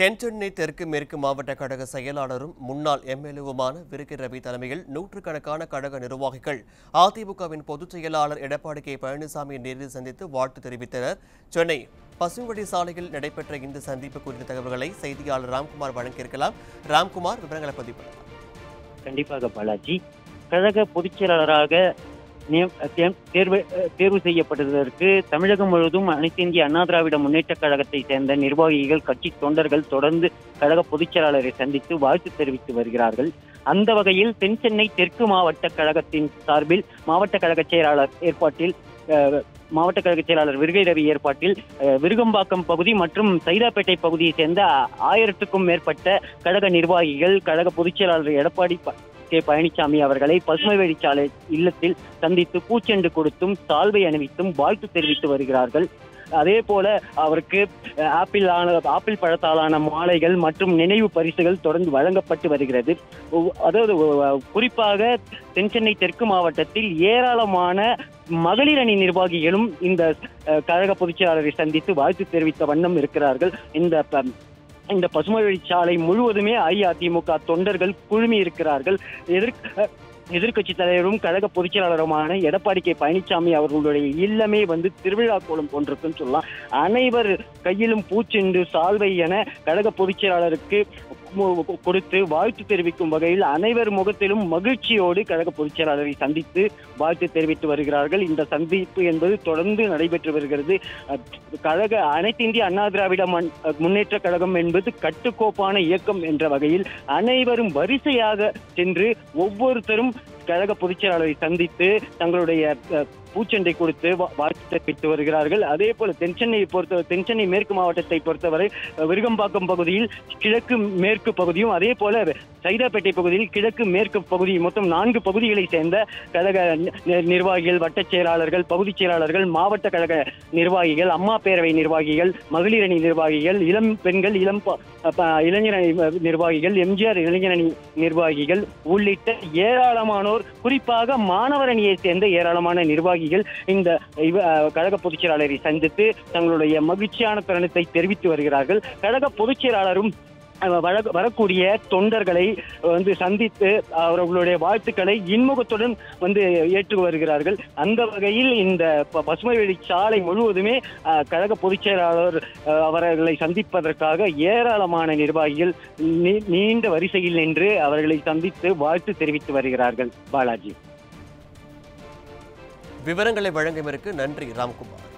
தென்சென்னை தெற்கு மேற்கு மாவட்ட கழக செயலாளரும் முன்னாள் எம்எல்ஏவுமான விருக்கி ரவி தலைமையில் நூற்றுக்கணக்கான கழக நிர்வாகிகள் அதிமுகவின் பொதுச் செயலாளர் எடப்பாடி கே பழனிசாமியை நேரில் சந்தித்து வாழ்த்து தெரிவித்தனர். சென்னை பசுவடி சாலையில் நடைபெற்ற இந்த சந்திப்பு குறித்த தகவல்களை செய்தியாளர் ராம்குமார் வழங்கியிருக்கலாம். ராம்குமார், விவரங்களை பதிவு பண்ணலாம். கண்டிப்பாக பாலாஜி, கழக பொதுச் செயலாளராக தேர்வு செய்யப்பட்டதற்கு தமிழகம் முழுவதும் அனைத்து இந்திய அண்ணா திராவிட முன்னேற்ற கழகத்தை சேர்ந்த நிர்வாகிகள், கட்சி தொண்டர்கள் தொடர்ந்து கழக பொதுச் செயலாளரை சந்தித்து வாழ்த்து தெரிவித்து வருகிறார்கள். அந்த வகையில் தென்சென்னை தெற்கு மாவட்ட கழகத்தின் சார்பில் மாவட்ட கழக செயலாளர் விருகை ரவி ஏற்பாட்டில் விருகம்பாக்கம் பகுதி மற்றும் சைதாப்பேட்டை பகுதியை சேர்ந்த 1000க்கும் மேற்பட்ட கழக நிர்வாகிகள் கழக பொதுச் செயலாளர் எடப்பாடி கே பழனிசாமி அவர்களை பசுமை வழிச்சாலை இல்லத்தில் சந்தித்து பூச்செண்டு கொடுத்தும் சால்வை அணிவித்தும் வாழ்த்து தெரிவித்து வருகிறார்கள். அதே போல அவருக்கு ஆப்பிள் பழத்தாலான மாலைகள் மற்றும் நினைவு பரிசுகள் தொடர்ந்து வழங்கப்பட்டு வருகிறது. அதாவது குறிப்பாக தென்சென்னை தெற்கு மாவட்டத்தில் ஏராளமான மகளிர் அணி நிர்வாகிகளும் இந்த கழக பொதுச் செயலாளரை சந்தித்து வாழ்த்து தெரிவித்த வண்ணம் இருக்கிறார்கள். இந்த பசுமை வழிச்சாலை முழுவதுமே அஇஅதிமுக தொண்டர்கள் குழுமி இருக்கிறார்கள். எதிர்கட்சி தலைவரும் கழக பொதுச் செயலாளருமான எடப்பாடி கே பழனிசாமி அவர்களுடைய இல்லமே வந்து திருவிழா கோலம் போன்றிருக்குன்னு சொல்லலாம். அனைவர் கையிலும் பூச்செண்டு, சால்வை என கழக பொதுச் செயலாளருக்கு கொடுத்து வாழ்த்து தெரிவிக்கும் வகையில் அனைவர் முகத்திலும் மகிழ்ச்சியோடு கழக பொதுச் செயலாளரை சந்தித்து வாழ்த்து தெரிவித்து வருகிறார்கள். இந்த சந்திப்பு என்பது தொடர்ந்து நடைபெற்று வருகிறது. கழக அனைத்து இந்திய அண்ணா திராவிட முன்னேற்ற கழகம் என்பது கட்டுக்கோப்பான இயக்கம் என்ற வகையில் அனைவரும் வரிசையாக சென்று ஒவ்வொருத்தரும் கழக பொதுச் செயலாளரை சந்தித்து தங்களுடைய பூச்செண்டை கொடுத்து வாழ்த்து தெரிவித்து வருகிறார்கள். அதே போல தென்சென்னை மேற்கு மாவட்டத்தை பொறுத்தவரை விருகம்பாக்கம் பகுதியில் கிழக்கு மேற்கு பகுதியும், அதே போல சைதாப்பேட்டை பகுதியில் கிழக்கு மேற்கு பகுதி மொத்தம் 4 பகுதிகளை சேர்ந்த கழக நிர்வாகிகள், வட்டச் செயலாளர்கள், பகுதிச் செயலாளர்கள், மாவட்ட கழக நிர்வாகிகள், அம்மா பேரவை நிர்வாகிகள், மகளிர் அணி நிர்வாகிகள், இளம் பெண்கள், இளைஞர் அணி நிர்வாகிகள், எம்ஜிஆர் இளைஞர் அணி நிர்வாகிகள் உள்ளிட்ட ஏராளமானோர், குறிப்பாக மாணவர் அணியை சேர்ந்த ஏராளமான நிர்வாகிகள் இந்த கழக பொதுச் செயலாளரை சந்தித்து தங்களுடைய மகிழ்ச்சியான தருணத்தை தெரிவித்து வருகிறார்கள். கழக பொதுச் செயலாளரும் வரக்கூடிய தொண்டர்களை வந்து சந்தித்து அவர்களுடைய வாழ்த்துக்களை இன்முகத்துடன் வந்து ஏற்று வருகிறார்கள். அந்த வகையில் இந்த பசுமை வழி சாலை முழுவதுமே கழக பொதுச் செயலாளர் அவர்களை சந்திப்பதற்காக ஏராளமான நிர்வாகிகள் நீண்ட வரிசையில் நின்று அவர்களை சந்தித்து வாழ்த்து தெரிவித்து வருகிறார்கள். பாலாஜி, விவரங்களை வழங்குவதற்கு நன்றி ராம்குமார்.